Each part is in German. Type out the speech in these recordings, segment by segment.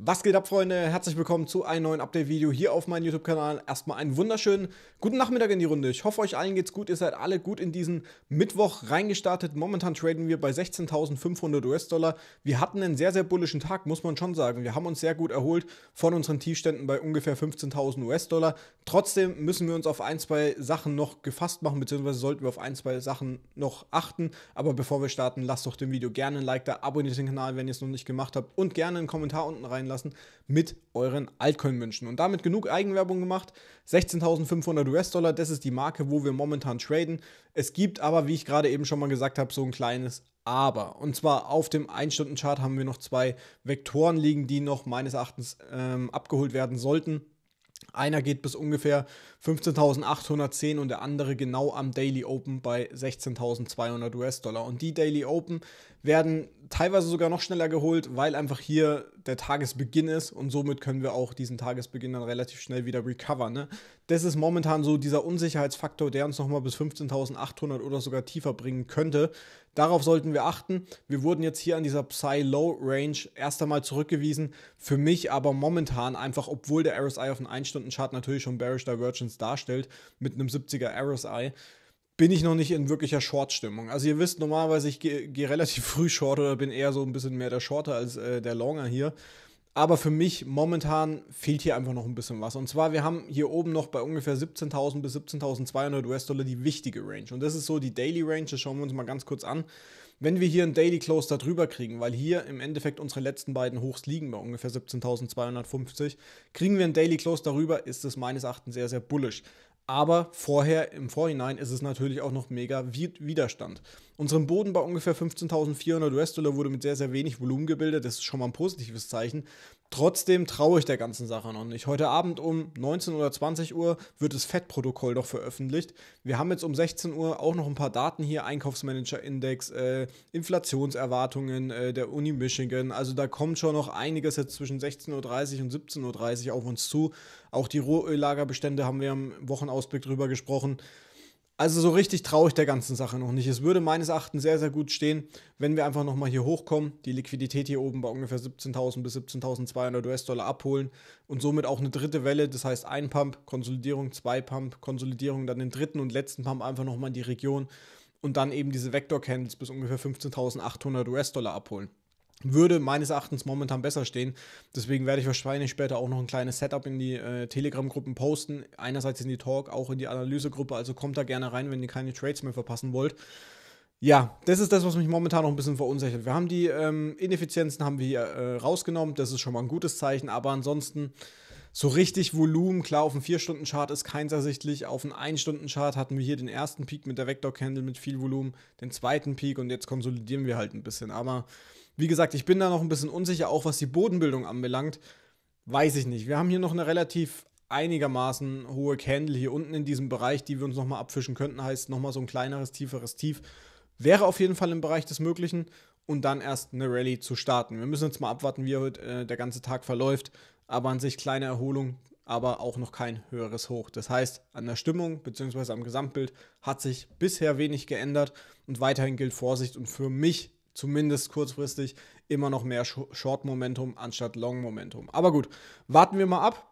Was geht ab, Freunde? Herzlich willkommen zu einem neuen Update-Video hier auf meinem YouTube-Kanal. Erstmal einen wunderschönen guten Nachmittag in die Runde. Ich hoffe, euch allen geht's gut. Ihr seid alle gut in diesen Mittwoch reingestartet. Momentan traden wir bei 16.500 US-Dollar. Wir hatten einen sehr, sehr bullischen Tag, muss man schon sagen. Wir haben uns sehr gut erholt von unseren Tiefständen bei ungefähr 15.000 US-Dollar. Trotzdem müssen wir uns auf ein, zwei Sachen noch gefasst machen, beziehungsweise sollten wir auf ein, zwei Sachen noch achten. Aber bevor wir starten, lasst doch dem Video gerne ein Like da, abonniert den Kanal, wenn ihr es noch nicht gemacht habt und gerne einen Kommentar unten rein lassen mit euren Altcoin-Wünschen. Und damit genug Eigenwerbung gemacht. 16.500 US-Dollar, das ist die Marke, wo wir momentan traden. Es gibt aber, wie ich gerade eben schon mal gesagt habe, so ein kleines Aber. Und zwar auf dem 1-Stunden-Chart haben wir noch zwei Vektoren liegen, die noch meines Erachtens abgeholt werden sollten. Einer geht bis ungefähr 15.810 und der andere genau am Daily Open bei 16.200 US-Dollar. Und die Daily Open werden teilweise sogar noch schneller geholt, weil einfach hier der Tagesbeginn ist und somit können wir auch diesen Tagesbeginn dann relativ schnell wieder recovern, ne? Das ist momentan so dieser Unsicherheitsfaktor, der uns nochmal bis 15.800 oder sogar tiefer bringen könnte. Darauf sollten wir achten. Wir wurden jetzt hier an dieser Psy-Low-Range erst einmal zurückgewiesen. Für mich aber momentan einfach, obwohl der RSI auf den 1-Stunden-Chart natürlich schon Bearish Divergence darstellt, mit einem 70er RSI, bin ich noch nicht in wirklicher Short-Stimmung. Also ihr wisst, normalerweise ich gehe relativ früh Short oder bin eher so ein bisschen mehr der Shorter als der Longer hier. Aber für mich momentan fehlt hier einfach noch ein bisschen was. Und zwar, wir haben hier oben noch bei ungefähr 17.000 bis 17.200 US-Dollar die wichtige Range. Und das ist so die Daily Range, das schauen wir uns mal ganz kurz an. Wenn wir hier einen Daily Close da drüber kriegen, weil hier im Endeffekt unsere letzten beiden Hochs liegen bei ungefähr 17.250, kriegen wir einen Daily Close darüber, ist es meines Erachtens sehr, sehr bullish. Aber im Vorhinein ist es natürlich auch noch mega Widerstand. Unseren Boden bei ungefähr 15.400 US-Dollar wurde mit sehr, sehr wenig Volumen gebildet. Das ist schon mal ein positives Zeichen. Trotzdem traue ich der ganzen Sache noch nicht. Heute Abend um 19 oder 20 Uhr wird das FED-Protokoll noch veröffentlicht. Wir haben jetzt um 16 Uhr auch noch ein paar Daten hier. Einkaufsmanager-Index, Inflationserwartungen der Uni Michigan. Also da kommt schon noch einiges jetzt zwischen 16.30 Uhr und 17.30 Uhr auf uns zu. Auch die Rohöllagerbestände haben wir am Wochenausblick drüber gesprochen. Also so richtig traue ich der ganzen Sache noch nicht. Es würde meines Erachtens sehr, sehr gut stehen, wenn wir einfach nochmal hier hochkommen, die Liquidität hier oben bei ungefähr 17.000 bis 17.200 US-Dollar abholen und somit auch eine dritte Welle, das heißt ein Pump, Konsolidierung, zwei Pump, Konsolidierung, dann den dritten und letzten Pump einfach nochmal in die Region und dann eben diese Vektor-Candles bis ungefähr 15.800 US-Dollar abholen. Würde meines Erachtens momentan besser stehen. Deswegen werde ich wahrscheinlich später auch noch ein kleines Setup in die Telegram-Gruppen posten. Einerseits in die Talk, auch in die Analysegruppe. Also kommt da gerne rein, wenn ihr keine Trades mehr verpassen wollt. Ja, das ist das, was mich momentan noch ein bisschen verunsichert. Wir haben die Ineffizienzen haben wir hier rausgenommen. Das ist schon mal ein gutes Zeichen. Aber ansonsten so richtig Volumen. Klar, auf dem 4-Stunden-Chart ist keins ersichtlich. Auf dem 1-Stunden-Chart hatten wir hier den ersten Peak mit der Vektor-Candle mit viel Volumen. Den zweiten Peak und jetzt konsolidieren wir halt ein bisschen. Aber wie gesagt, ich bin da noch ein bisschen unsicher, auch was die Bodenbildung anbelangt, weiß ich nicht. Wir haben hier noch eine relativ einigermaßen hohe Candle hier unten in diesem Bereich, die wir uns nochmal abfischen könnten, heißt nochmal so ein kleineres, tieferes Tief. Wäre auf jeden Fall im Bereich des Möglichen und dann erst eine Rallye zu starten. Wir müssen jetzt mal abwarten, wie heute der ganze Tag verläuft, aber an sich kleine Erholung, aber auch noch kein höheres Hoch. Das heißt, an der Stimmung bzw. am Gesamtbild hat sich bisher wenig geändert und weiterhin gilt Vorsicht und für mich zumindest kurzfristig immer noch mehr Short-Momentum anstatt Long-Momentum. Aber gut, warten wir mal ab.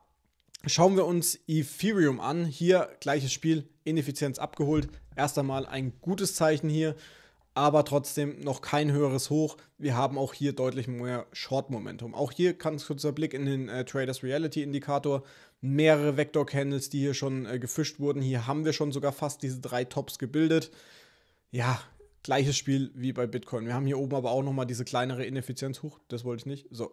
Schauen wir uns Ethereum an. Hier gleiches Spiel, Ineffizienz abgeholt. Erst einmal ein gutes Zeichen hier, aber trotzdem noch kein höheres Hoch. Wir haben auch hier deutlich mehr Short-Momentum. Auch hier ganz kurzer Blick in den Traders Reality-Indikator. Mehrere Vektor-Candles, die hier schon gefischt wurden. Hier haben wir schon sogar fast diese drei Tops gebildet. Ja, gleiches Spiel wie bei Bitcoin. Wir haben hier oben aber auch nochmal diese kleinere Ineffizienz. Huch, das wollte ich nicht. So,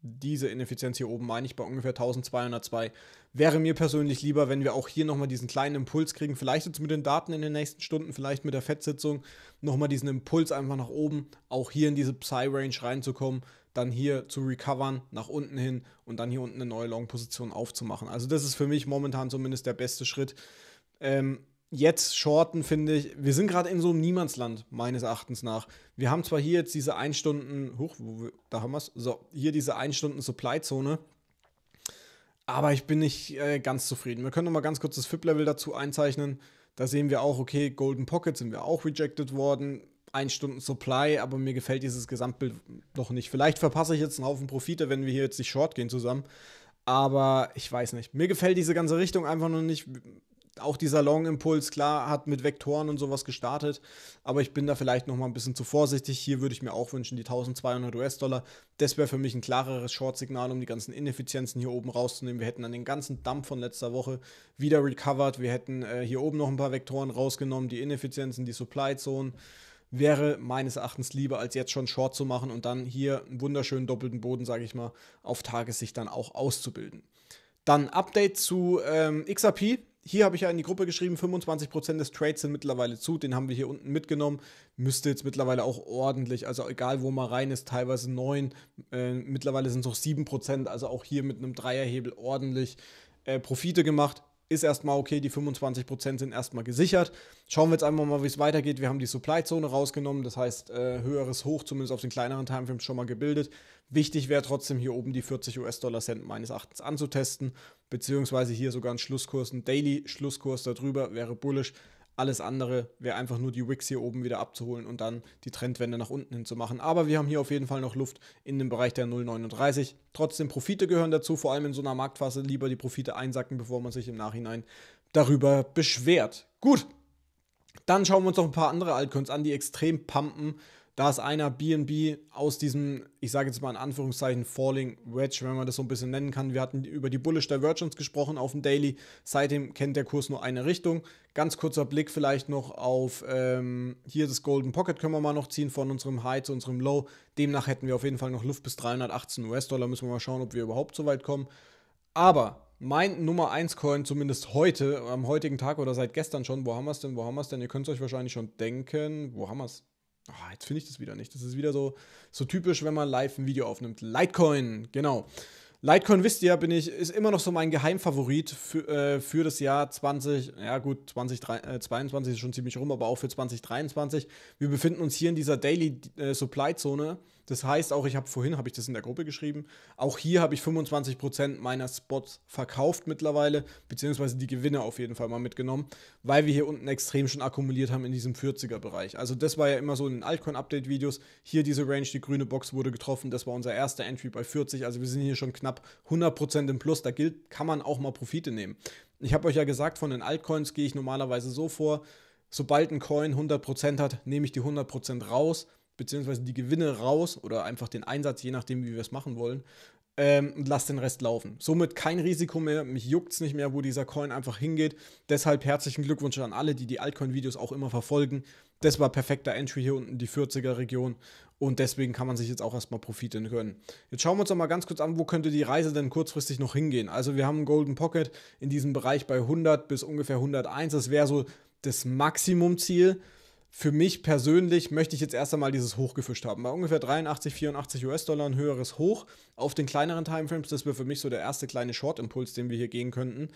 diese Ineffizienz hier oben meine ich bei ungefähr 1202. Wäre mir persönlich lieber, wenn wir auch hier nochmal diesen kleinen Impuls kriegen. Vielleicht jetzt mit den Daten in den nächsten Stunden, vielleicht mit der FED-Sitzung nochmal diesen Impuls einfach nach oben, auch hier in diese Psy-Range reinzukommen, dann hier zu recovern, nach unten hin und dann hier unten eine neue Long-Position aufzumachen. Also das ist für mich momentan zumindest der beste Schritt. Jetzt shorten, finde ich, wir sind gerade in so einem Niemandsland, meines Erachtens nach. Wir haben zwar hier jetzt diese 1 Stunden, hoch, da haben wir es, so, hier diese 1 Stunden Supply-Zone, aber ich bin nicht ganz zufrieden. Wir können nochmal ganz kurz das FIB-Level dazu einzeichnen. Da sehen wir auch, okay, Golden Pocket sind wir auch rejected worden. 1-Stunden-Supply, aber mir gefällt dieses Gesamtbild noch nicht. Vielleicht verpasse ich jetzt einen Haufen Profite, wenn wir hier jetzt nicht short gehen zusammen, aber ich weiß nicht. Mir gefällt diese ganze Richtung einfach noch nicht. Auch dieser Long-Impuls, klar, hat mit Vektoren und sowas gestartet, aber ich bin da vielleicht noch mal ein bisschen zu vorsichtig. Hier würde ich mir auch wünschen, die 1200 US-Dollar, das wäre für mich ein klareres Short-Signal, um die ganzen Ineffizienzen hier oben rauszunehmen. Wir hätten dann den ganzen Dump von letzter Woche wieder recovered. Wir hätten hier oben noch ein paar Vektoren rausgenommen, die Ineffizienzen, die Supply-Zonen. Wäre meines Erachtens lieber, als jetzt schon Short zu machen und dann hier einen wunderschönen doppelten Boden, sage ich mal, auf Tagessicht dann auch auszubilden. Dann Update zu XRP. Hier habe ich ja in die Gruppe geschrieben, 25% des Trades sind mittlerweile zu, den haben wir hier unten mitgenommen, müsste jetzt mittlerweile auch ordentlich, also egal wo man rein ist, teilweise 9, mittlerweile sind es noch 7%, also auch hier mit einem Dreierhebel ordentlich Profite gemacht. Ist erstmal okay, die 25% sind erstmal gesichert. Schauen wir jetzt einfach mal, wie es weitergeht. Wir haben die Supply-Zone rausgenommen, das heißt höheres Hoch, zumindest auf den kleineren Timeframes schon mal gebildet. Wichtig wäre trotzdem hier oben die 40 US-Dollar-Cent meines Erachtens anzutesten, beziehungsweise hier sogar einen Schlusskurs, einen Daily-Schlusskurs darüber wäre bullish. Alles andere wäre einfach nur die Wicks hier oben wieder abzuholen und dann die Trendwende nach unten hin zu machen. Aber wir haben hier auf jeden Fall noch Luft in dem Bereich der 0,39. Trotzdem, Profite gehören dazu, vor allem in so einer Marktphase lieber die Profite einsacken, bevor man sich im Nachhinein darüber beschwert. Gut, dann schauen wir uns noch ein paar andere Altcoins an, die extrem pumpen. Da ist einer, BNB, aus diesem, ich sage jetzt mal in Anführungszeichen, Falling Wedge, wenn man das so ein bisschen nennen kann. Wir hatten über die Bullish Divergence gesprochen auf dem Daily. Seitdem kennt der Kurs nur eine Richtung. Ganz kurzer Blick vielleicht noch auf hier das Golden Pocket können wir mal noch ziehen, von unserem High zu unserem Low. Demnach hätten wir auf jeden Fall noch Luft bis 318 US-Dollar. Müssen wir mal schauen, ob wir überhaupt so weit kommen. Aber mein Nummer 1 Coin, zumindest heute, am heutigen Tag oder seit gestern schon, wo haben wir es denn? Ihr könnt es euch wahrscheinlich schon denken, wo haben wir es? Oh, jetzt finde ich das wieder nicht. Das ist wieder so typisch, wenn man live ein Video aufnimmt. Litecoin, genau. Litecoin, wisst ihr, ist immer noch so mein Geheimfavorit für das Jahr 2022 ist schon ziemlich rum, aber auch für 2023. Wir befinden uns hier in dieser Daily Supply Zone. Das heißt auch, vorhin habe ich das in der Gruppe geschrieben, auch hier habe ich 25% meiner Spots verkauft mittlerweile, beziehungsweise die Gewinne auf jeden Fall mal mitgenommen, weil wir hier unten extrem schon akkumuliert haben in diesem 40er-Bereich. Also das war ja immer so in den Altcoin-Update-Videos, hier diese Range, die grüne Box wurde getroffen, das war unser erster Entry bei 40, also wir sind hier schon knapp 100% im Plus, da gilt, kann man auch mal Profite nehmen. Ich habe euch ja gesagt, von den Altcoins gehe ich normalerweise so vor, sobald ein Coin 100% hat, nehme ich die 100% raus, beziehungsweise die Gewinne raus oder einfach den Einsatz, je nachdem, wie wir es machen wollen, und lass den Rest laufen. Somit kein Risiko mehr, mich juckt es nicht mehr, wo dieser Coin einfach hingeht. Deshalb herzlichen Glückwunsch an alle, die die Altcoin-Videos auch immer verfolgen. Das war perfekter Entry hier unten, die 40er-Region. Und deswegen kann man sich jetzt auch erstmal Profite gönnen. Jetzt schauen wir uns noch mal ganz kurz an, wo könnte die Reise denn kurzfristig noch hingehen. Also wir haben einen Golden Pocket in diesem Bereich bei 100 bis ungefähr 101. Das wäre so das Maximumziel. Für mich persönlich möchte ich jetzt erst einmal dieses Hoch gefischt haben. Bei ungefähr 83, 84 US-Dollar ein höheres Hoch auf den kleineren Timeframes. Das wäre für mich so der erste kleine Short-Impuls, den wir hier gehen könnten.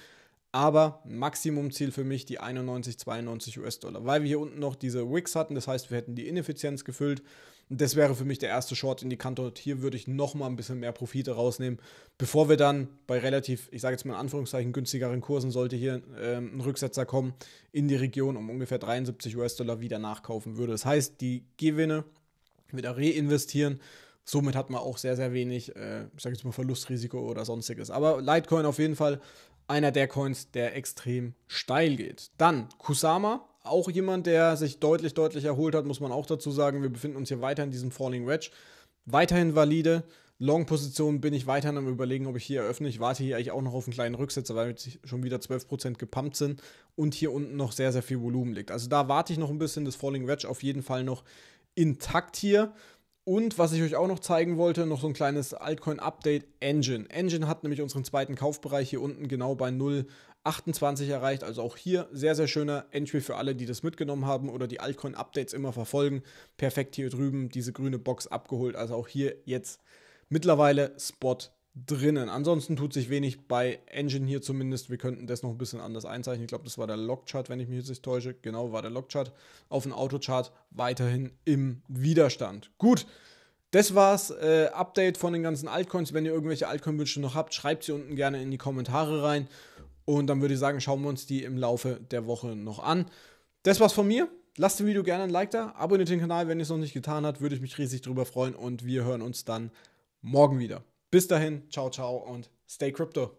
Aber Maximumziel für mich die 91, 92 US-Dollar. Weil wir hier unten noch diese Wicks hatten, das heißt, wir hätten die Ineffizienz gefüllt. Und das wäre für mich der erste Short-Indikator. Hier würde ich nochmal ein bisschen mehr Profite rausnehmen, bevor wir dann bei relativ, ich sage jetzt mal in Anführungszeichen, günstigeren Kursen, sollte hier ein Rücksetzer kommen, in die Region um ungefähr 73 US-Dollar wieder nachkaufen würde. Das heißt, die Gewinne wieder reinvestieren. Somit hat man auch sehr, sehr wenig, ich sage jetzt mal Verlustrisiko oder sonstiges. Aber Litecoin auf jeden Fall einer der Coins, der extrem steil geht. Dann Kusama. Auch jemand, der sich deutlich, deutlich erholt hat, muss man auch dazu sagen. Wir befinden uns hier weiter in diesem Falling Wedge. Weiterhin valide. Long-Position bin ich weiterhin am Überlegen, ob ich hier eröffne. Ich warte hier eigentlich auch noch auf einen kleinen Rücksetzer, weil jetzt schon wieder 12% gepumpt sind und hier unten noch sehr, sehr viel Volumen liegt. Also da warte ich noch ein bisschen. Das Falling Wedge auf jeden Fall noch intakt hier. Und was ich euch auch noch zeigen wollte, noch so ein kleines Altcoin-Update, Engine. Engine hat nämlich unseren zweiten Kaufbereich hier unten genau bei 0,28 erreicht. Also auch hier sehr, sehr schöner Entry für alle, die das mitgenommen haben oder die Altcoin-Updates immer verfolgen. Perfekt hier drüben diese grüne Box abgeholt. Also auch hier jetzt mittlerweile Spot drinnen. Ansonsten tut sich wenig bei Engine hier zumindest. Wir könnten das noch ein bisschen anders einzeichnen. Ich glaube, das war der Log-Chart, wenn ich mich jetzt nicht täusche. Genau, war der Log-Chart auf dem Autochart weiterhin im Widerstand. Gut. Das war's, Update von den ganzen Altcoins. Wenn ihr irgendwelche Altcoin-Wünsche noch habt, schreibt sie unten gerne in die Kommentare rein. Und dann würde ich sagen, schauen wir uns die im Laufe der Woche noch an. Das war's von mir. lasst dem Video gerne ein Like da, abonniert den Kanal, wenn ihr es noch nicht getan habt, würde ich mich riesig drüber freuen und wir hören uns dann morgen wieder. Bis dahin, ciao, ciao und stay crypto.